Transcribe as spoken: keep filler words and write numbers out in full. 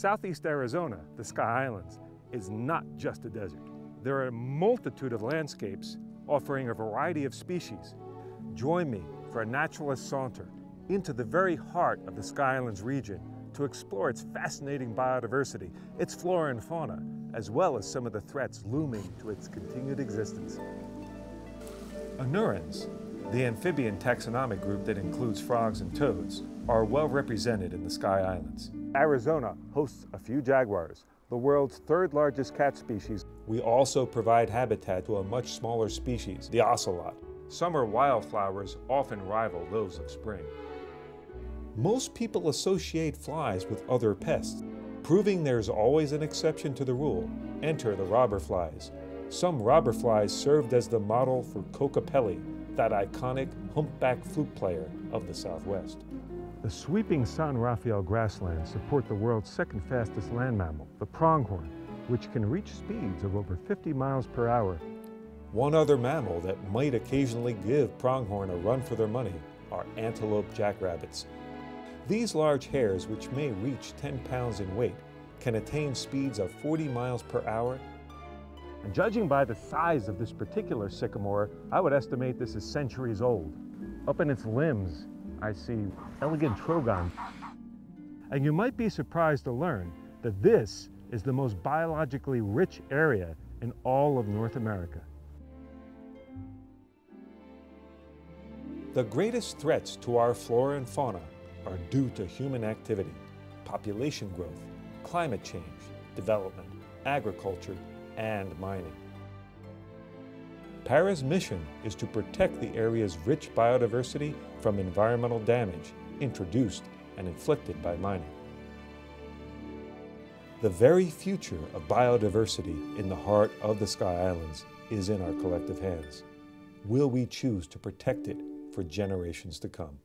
Southeast Arizona, the Sky Islands, is not just a desert. There are a multitude of landscapes offering a variety of species. Join me for a naturalist saunter into the very heart of the Sky Islands region to explore its fascinating biodiversity, its flora and fauna, as well as some of the threats looming to its continued existence. Anurans, the amphibian taxonomic group that includes frogs and toads, are well represented in the Sky Islands. Arizona hosts a few jaguars, the world's third largest cat species. We also provide habitat to a much smaller species, the ocelot. Summer wildflowers often rival those of spring. Most people associate flies with other pests. Proving there's always an exception to the rule, enter the robber flies. Some robber flies served as the model for Kokopelli, that iconic humpback flute player of the Southwest. The sweeping San Rafael grasslands support the world's second fastest land mammal, the pronghorn, which can reach speeds of over fifty miles per hour. One other mammal that might occasionally give pronghorn a run for their money are antelope jackrabbits. These large hares, which may reach ten pounds in weight, can attain speeds of forty miles per hour. And judging by the size of this particular sycamore, I would estimate this is centuries old. Up in its limbs, I see elegant trogon. And you might be surprised to learn that this is the most biologically rich area in all of North America. The greatest threats to our flora and fauna are due to human activity, population growth, climate change, development, agriculture, and mining. PARA's mission is to protect the area's rich biodiversity from environmental damage introduced and inflicted by mining. The very future of biodiversity in the heart of the Sky Islands is in our collective hands. Will we choose to protect it for generations to come?